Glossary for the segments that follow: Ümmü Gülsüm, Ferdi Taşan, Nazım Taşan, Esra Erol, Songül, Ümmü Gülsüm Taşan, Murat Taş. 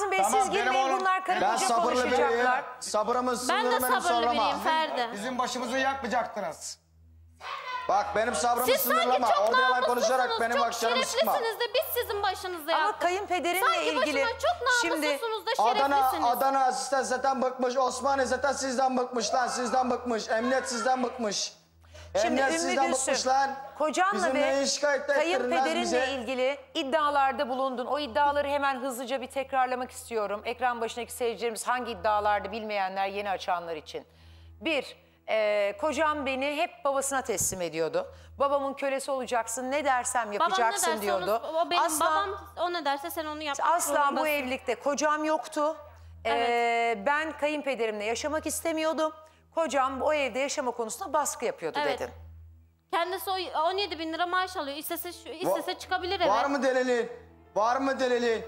Nazım Bey tamam, siz girmeyin oğlum, bunlar karınca konuşacaklar. Biriyim. Sabırımız sınırlı benim sorulama. Bizim başımızı yakmayacaktınız. Bak benim sabrımı sınırlama. Orada yalan konuşarak benim akşamımı sıkma. Siz sanki çok biz sizin başınıza yaptık. Ama kayınpederinle ilgili. Sanki çok namussuzsunuz da şereflisiniz. Adana zaten bıkmış. Osmanlı zaten sizden bıkmış lan. Sizden bıkmış. Emniyet sizden bıkmış. Şimdi Ümmü Gülsüm, kocanla ve kayınpederinle ilgili iddialarda bulundun. O iddiaları hemen hızlıca bir tekrarlamak istiyorum. Ekran başındaki seyircilerimiz hangi iddialarda bilmeyenler, yeni açanlar için. Bir, kocam beni hep babasına teslim ediyordu. Babamın kölesi olacaksın, ne dersem yapacaksın derse diyordu. Babam o ne derse sen onu yapacaksın. Asla bu evlilikte kocam yoktu. Evet. Ben kayınpederimle yaşamak istemiyordum. Kocam o evde yaşama konusunda baskı yapıyordu dedin. Kendisi 17.000 lira maaş alıyor. İstese çıkabilir eve. Var mı delilin? Var mı delilin?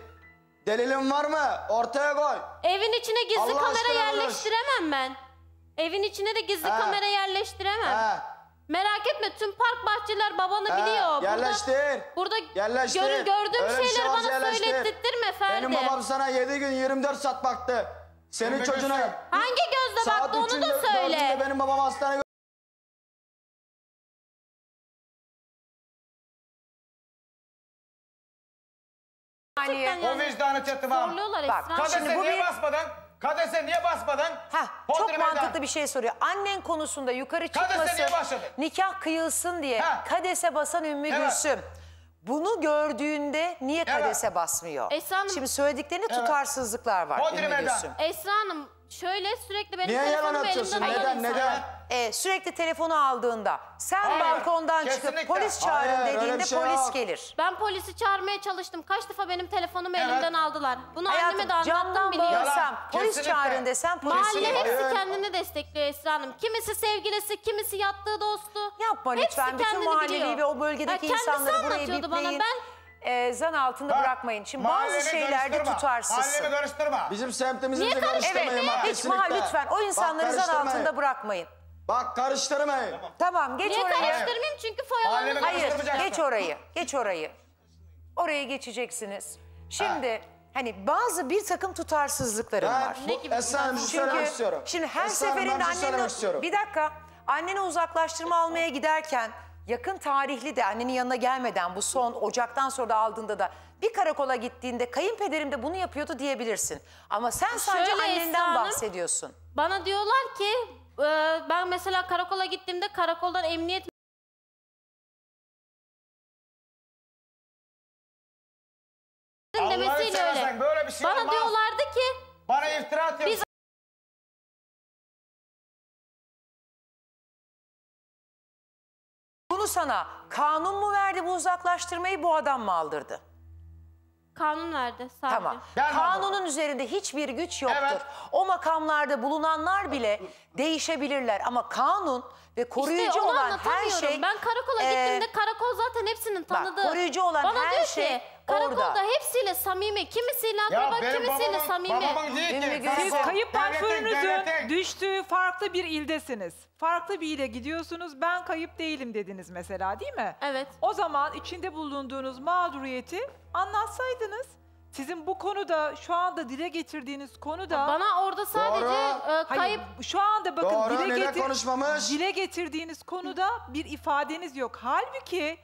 Delilin var mı? Ortaya koy. Evin içine gizli kamera yerleştiremem ben. Evin içine de gizli kamera yerleştiremem. Merak etme, tüm park bahçeler babanı biliyor. Yerleştir. Burada gördüğüm şeyleri bana söylettirme Ferdi. Benim babam sana 7 gün 24 saat baktı. Senin çocuğuna... Hangi gözle baktı onu da söyle. Benim babam hastaneye... O vicdanı çatıma. Bak, kadese niye basmadan? Kadese niye basmadan? Çok mantıklı bir şey soruyor. Annen konusunda yukarı çıkmasın, nikah kıyılsın diye kadese basan Ümmü Gülsüm. Bunu gördüğünde niye kadese basmıyor? Şimdi söylediklerinde tutarsızlıklar var Ümmü Gülsüm. Esra Hanım şöyle sürekli benim telefonumu elimden alıyorsun. Neden? Sürekli telefonu aldığında sen balkondan çıkıp polis çağırın dediğinde polis gelir. Ben polisi çağırmaya çalıştım. Kaç defa benim telefonumu elimden aldılar. Bunu anneme de anlattım, biliyorsam. Polis çağırın desem polis gelir. Mahalle hepsi kendini destekliyor Esra Hanım. Kimisi sevgilisi, kimisi yattığı dostu. Yapma lütfen. Bütün mahalleyi ve o bölgedeki insanları buraya bitmeyin. Zan altında bırakmayın. Şimdi bazı şeylerde tutarsızsın. Mahallemi karıştırma. Bizim semtimizi karıştırmayın. Hiç lütfen o insanları zan altında bırakmayın. Bak karıştırmayın. Tamam geç orayı. Niye karıştırmayayım çünkü foyalarını... Hayır geç orayı. Geç orayı. Oraya geçeceksiniz. Şimdi hani bazı bir takım tutarsızlıklarım var. Esra bir söylemek istiyorum. Şimdi her seferinde anneni... Bir dakika. Anneni uzaklaştırma almaya giderken... Yakın tarihli de annenin yanına gelmeden bu son Ocak'tan sonra da aldığında da bir karakola gittiğinde kayınpederim de bunu yapıyordu diyebilirsin. Ama sen sadece şöyle annenden Hanım, bahsediyorsun. Bana diyorlar ki ben mesela karakola gittiğimde karakoldan emniyet... Allah'ını seversen böyle bir şey bana olmaz. Diyorlardı ki... Bana iftira atıyorsun. Bunu sana kanun mu verdi, bu uzaklaştırmayı bu adam mı aldırdı? Kanun verdi sadece. Tamam. Kanunun üzerinde hiçbir güç yoktur. Evet. O makamlarda bulunanlar bile değişebilirler ama kanun ve koruyucu olan her şey... Ben karakola gittiğimde karakol zaten hepsinin tanıdığı. Bak, koruyucu olan bana her şey ki, karakolda orada. Hepsiyle samimi, kimisiyle akraba, kimisiyle samimi. Siz kayıp başvurunuzun düştüğü farklı bir ildesiniz. Farklı bir ile gidiyorsunuz, ben kayıp değilim dediniz mesela değil mi? Evet. O zaman içinde bulunduğunuz mağduriyeti anlatsaydınız. Sizin bu konuda şu anda dile getirdiğiniz konuda... Bana orada sadece kayıp... Hayır, şu anda bakın dile getirdiğiniz konuda bir ifadeniz yok. Halbuki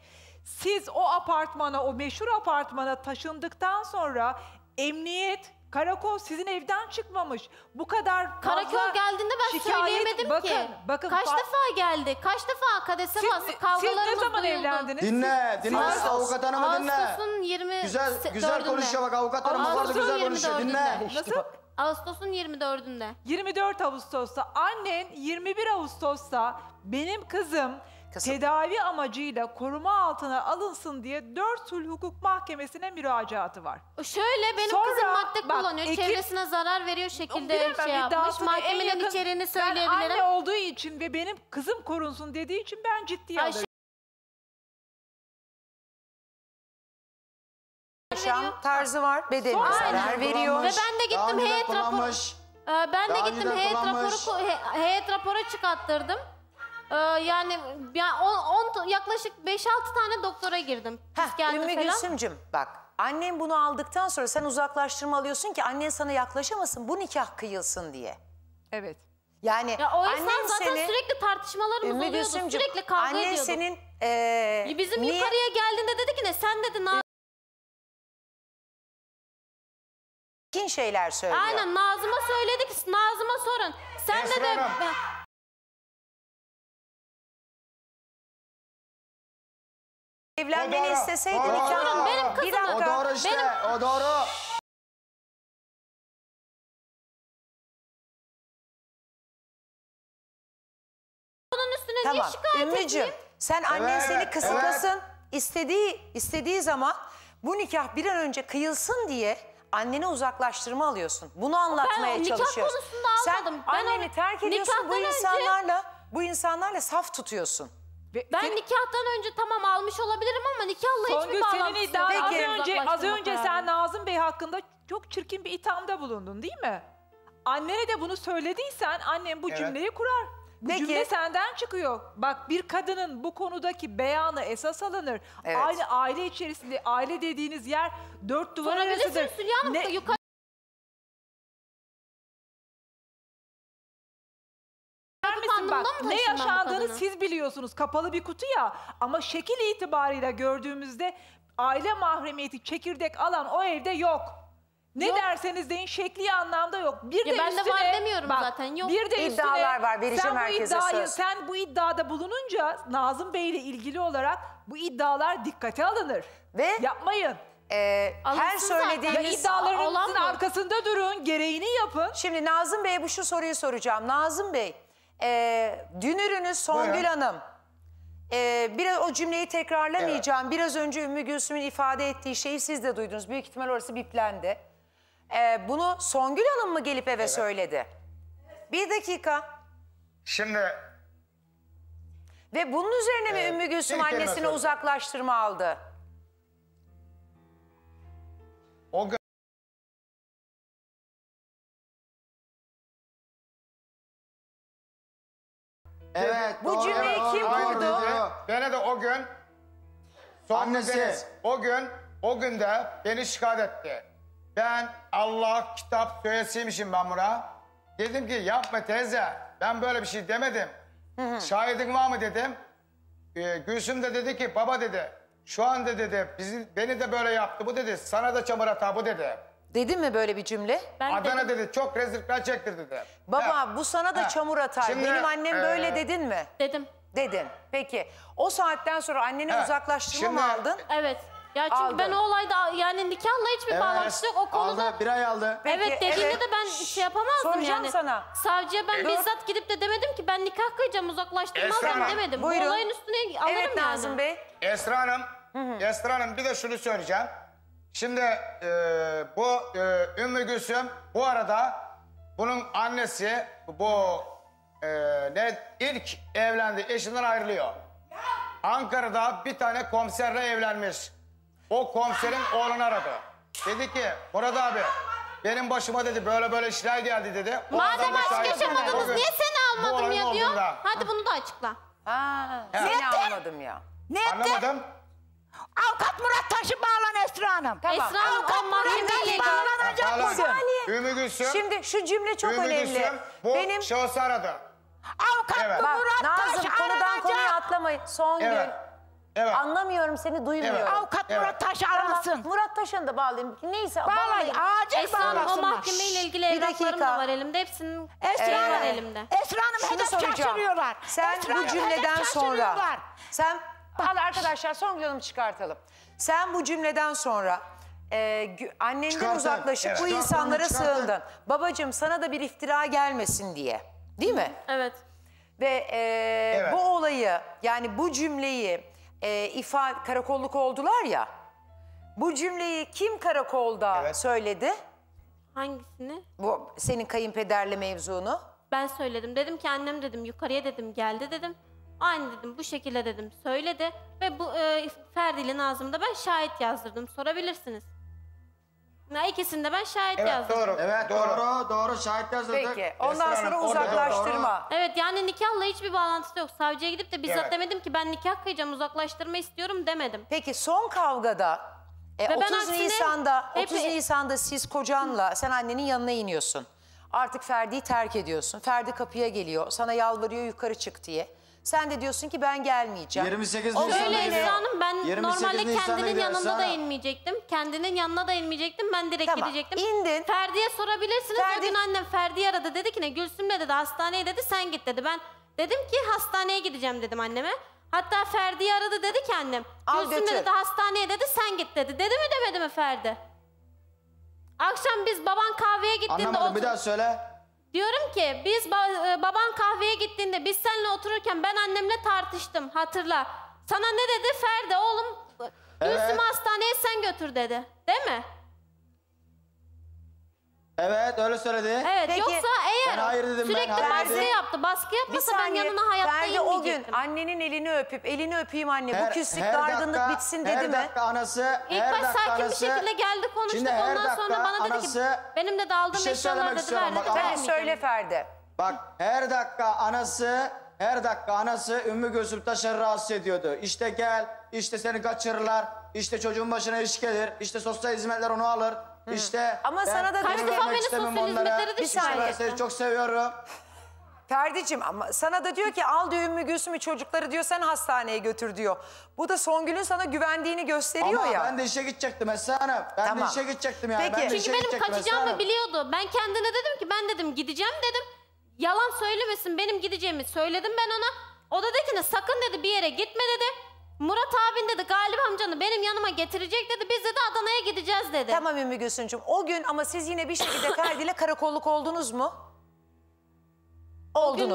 siz o apartmana, o meşhur apartmana taşındıktan sonra emniyet, karakol sizin evden çıkmamış. Bu kadar karakol geldiğinde ben söyleyemedim ki. Bakın, kaç defa geldi? Kaç defa kadese bastı? Kavgalarımız ne zaman evlendiniz? Dinle, dinle. Avukat hanımı dinle. Ağustos'un 24'ünde. Güzel konuşuyor bak avukat hanımı orada güzel konuşuyor. Dinle. Nasıl? Ağustos'un 24'ünde. 24 Ağustos'ta annen 21 Ağustos'ta benim kızım tedavi amacıyla koruma altına alınsın diye 4 sulh hukuk mahkemesine müracaatı var. Şöyle benim kızım madde kullanıyor, çevresine zarar veriyor şekilde şey yapmış. Mahkemenin içeriğini söyleyebilirim. Ben anne olduğu için ve benim kızım korunsun dediği için ben ciddiye alıyorum. Yaşam tarzı var, bedeli zarar veriyor. Ve ben de gittim heyet raporu. Ben de gittim heyet raporu çıkarttırdım. Yani yaklaşık 5-6 tane doktora girdim. Ümmü Gülsümcüm bak Annem bunu aldıktan sonra sen uzaklaştırma alıyorsun ki annen sana yaklaşamasın, bu nikah kıyılsın diye. Evet. Yani ya o yüzden annem zaten seni, sürekli tartışmalarımız oluyordu, sürekli kavga ediyorduk. Annen senin... bizim niye? Yukarıya geldiğinde dedi ki ne, sen dedi Nazım... Kin şeyler söylüyor. Aynen, Nazım'a söyledi ki, Nazım'a sorun. Sen Esra dedi... Evlenmeni doğru, isteseydin nikahın benim kızımdı. O doğru işte, benim... o doğru. Bunun üstüne tamam, niye şikayet edeyim? Sen annen seni kısıtlasın, istediği zaman bu nikah bir an önce kıyılsın diye annene uzaklaştırma alıyorsun. Bunu anlatmaya çalışıyorsun. Sen almadım. Anneni terk ediyorsun, bu insanlarla saf tutuyorsun. Ben nikahtan önce tamam almış olabilirim ama nikahla hiçbir bağlantısı yok. Az önce sen Nazım Bey hakkında çok çirkin bir ithamda bulundun değil mi? Annene de bunu söylediysen annen bu cümleyi kurar. Bu cümle senden çıkıyor. Bak, bir kadının bu konudaki beyanı esas alınır. Evet. Aynı aile içerisinde, aile dediğiniz yer dört duvar arasıdır. Bak, ne yaşandığını siz biliyorsunuz, kapalı bir kutu ya, ama şekil itibarıyla gördüğümüzde aile mahremiyeti çekirdek alan o evde yok. Ne derseniz deyin, şekli anlamda yok. Bir de üstüne, sen bu iddiada bulununca Nazım Bey ile ilgili olarak bu iddialar dikkate alınır. Ve yapmayın. Her söylediğiniz iddialarınızın arkasında durun, gereğini yapın. Şimdi Nazım Bey'e şu soruyu soracağım. Nazım Bey, dünürünüz Songül Hanım, biraz o cümleyi tekrarlamayacağım. Evet. Biraz önce Ümmü Gülsüm'ün ifade ettiği şeyi siz de duydunuz. Büyük ihtimal orası biplendi. Bunu Songül Hanım mı gelip eve söyledi? Bir dakika. Şimdi... Ve bunun üzerine mi Ümmü Gülsüm annesine uzaklaştırma aldı? O bu cümleyi kim kurdu? Beni de o gün o gün beni şikayet etti. Ben Allah kitap söylesiymişim ben buna. Dedim ki yapma teyze, ben böyle bir şey demedim. Şahidin var mı dedim. Gülsüm de dedi ki baba dedi, şu anda dedi beni de böyle yaptı bu dedi, sana da çamur atar bu dedi. Dedi mi böyle bir cümle? Ben Adana dedi, çok rezillikler çektir dedi. Baba bu sana da çamur atar. Şimdi, benim annem böyle dedin mi? Dedim. Dedin. Peki. O saatten sonra anneni uzaklaştırma mı aldın? Evet. Ya çünkü ben o olayda yani nikahla hiçbir bağlantısı yok. O konuda... Aldı, bir ay aldı. Peki, dediğinde de ben şey yapamazdım yani. Sana. Savcıya ben bizzat gidip de demedim ki ben nikah kıyacağım, uzaklaştırmazdım demedim. Buyurun. Bu olayın üstüne alırım yani. Nazım Bey. Esra Hanım, Esra Hanım bir de şunu söyleyeceğim. Şimdi bu Ümmü Gülsüm bu arada bunun annesi bu ilk evlendiği eşinden ayrılıyor. Ankara'da bir tane komiserle evlenmiş. O komiserin oğlunu aradı. Dedi ki Murat abi benim başıma dedi böyle böyle işler geldi dedi. Madem aşk yaşamadınız niye seni almadım ya diyor. Hadi bunu da açıkla. Seni almadım ya. Ne ettin? Anlamadım. Avukat Murat Taş'ı bağlan Esra Hanım. Tamam. Esra Hanım bağlanacak bugün. Ümmü Gülsüm. Şimdi şu cümle çok önemli. Bu benim şahsı aradı. Avukat Murat Taş aranacak. Nazım konuya atlamayın. Songül. Anlamıyorum seni, duymuyorum. Avukat Murat Taş aransın. Tamam. Murat Taş'ını da bağlayayım. Neyse bağlayın. Acil bağlasınlar. O mahkemeyle ilgili evraklarım da var elimde. Hepsinin var elimde. Esra Hanım hedef şaşırıyorlar. Sen bu cümleden sonra. Sen... Hadi arkadaşlar son günümü çıkartalım. Sen bu cümleden sonra annenden uzaklaşıp bu insanlara sığındın. Babacığım sana da bir iftira gelmesin diye. Değil mi? Evet. Ve bu olayı yani bu cümleyi karakolluk oldular ya. Bu cümleyi kim karakolda söyledi? Hangisini? Bu senin kayınpederle mevzunu. Ben söyledim. Dedim ki annem dedim yukarıya dedim geldi dedim. Aynı dedim bu şekilde dedim söyledi ve bu Ferdi ile Nazım'da ben şahit yazdırdım, sorabilirsiniz. İkisinde ben şahit yazdırdım. Doğru. Evet doğru şahit yazdırdık. Peki ondan sonra uzaklaştırma. Evet yani nikahla hiçbir bağlantısı yok. Savcıya gidip de bizzat demedim ki ben nikah kıyacağım uzaklaştırma istiyorum demedim. Peki son kavgada 30 Nisan'da siz kocanla, sen annenin yanına iniyorsun. Artık Ferdi'yi terk ediyorsun. Ferdi kapıya geliyor, sana yalvarıyor yukarı çık diye. Sen de diyorsun ki ben gelmeyeceğim. 28 Nisan'da Esra Hanım, ben normalde kendinin yanında da inmeyecektim. Kendinin yanına da inmeyecektim. Ben direkt gidecektim. İndin. Ferdi'ye sorabilirsiniz. Bugün annem Ferdi'yi aradı. Dedi ki ne Gülsüm'le dedi hastaneye dedi sen git dedi. Ben dedim ki hastaneye gideceğim dedim anneme. Hatta Ferdi'yi aradı dedi ki annem. Gülsüm'le dedi hastaneye dedi sen git dedi. Dedi mi demedi mi Ferdi? Akşam biz baban kahveye gittiğinde... Anlamadım bir daha söyle. Diyorum ki biz baban kahveye gittiğinde biz seninle otururken ben annemle tartıştım hatırla. Sana ne dedi Ferdi oğlum Gülsüm'ü hastaneye sen götür dedi değil mi? Evet öyle söyledi. Evet. Peki, yoksa eğer hayır dedim, sürekli baskı yapmasa ben yanına hayatta inmeyecektim. Ferdi o gün annenin elini öpüp elini öpeyim anne bu küslük dargınlık bitsin dedi mi? Her dakika anası. İlk baş sakin bir şekilde geldi konuştuk ondan sonra bana dedi ki benim de daldığım eşyalar dedi verdi. Söyle Ferdi. Bak her dakika anası Ümmü Gülsüm Taşan'ı rahatsız ediyordu. İşte gel, işte seni kaçırırlar, işte çocuğun başına iş gelir, işte sosyal hizmetler onu alır. İşte ama sana da seni çok seviyorum. Ferdi'cim ama sana da diyor ki al diyor Ümmü Gülsüm'ü çocukları diyor sen hastaneye götür diyor. Bu da Songül'ün sana güvendiğini gösteriyor ama ya. Ama ben de işe gidecektim Esra Hanım. Ben de işe gidecektim yani. Peki. Çünkü benim kaçacağımı biliyordu. Ben kendine dedim ki ben dedim gideceğim dedim. Yalan söylemesin benim gideceğimi söyledim ben ona. O da dedi ki sakın dedi bir yere gitme dedi. Murat abin dedi Galip amcanı benim yanıma getirecek dedi. Biz dedi Adana'ya gideceğiz dedi. Tamam Ümmü Gülsüm'cüğüm o gün ama siz yine bir şekilde Ferdi ile karakolluk oldunuz mu? Oldunuz. O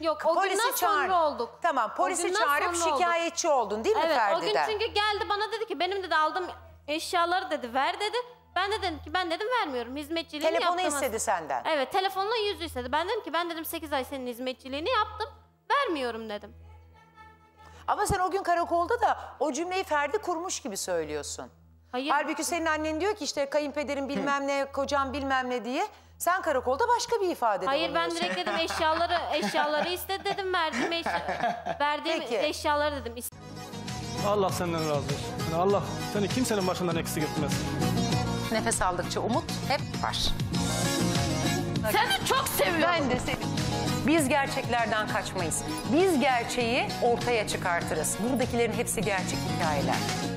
günden, yok o polisi günden sonra olduk. Tamam polisi çağırıp şikayetçi oldun değil mi Ferdi'den? Evet o gün çünkü geldi bana dedi ki benim dedi aldığım eşyaları dedi ver dedi. Ben de dedim ki ben dedim vermiyorum hizmetçiliğini yaptım. Telefonu istedi senden. Evet telefonla yüzü istedi. Ben dedim ki ben dedim 8 ay senin hizmetçiliğini yaptım vermiyorum dedim. Ama sen o gün karakolda da o cümleyi Ferdi kurmuş gibi söylüyorsun. Hayır. Halbuki senin annen diyor ki işte kayınpederim bilmem ne, kocam bilmem ne diye. Sen karakolda başka bir ifade Hayır ben direkt dedim eşyaları istedi dedim verdiğim eşyaları dedim. Allah senden razı olsun. Allah seni kimsenin başından eksik etmez. Nefes aldıkça umut hep var. Seni çok seviyorum. Ben de seni. Biz gerçeklerden kaçmayız. Biz gerçeği ortaya çıkartırız. Buradakilerin hepsi gerçek hikayeler.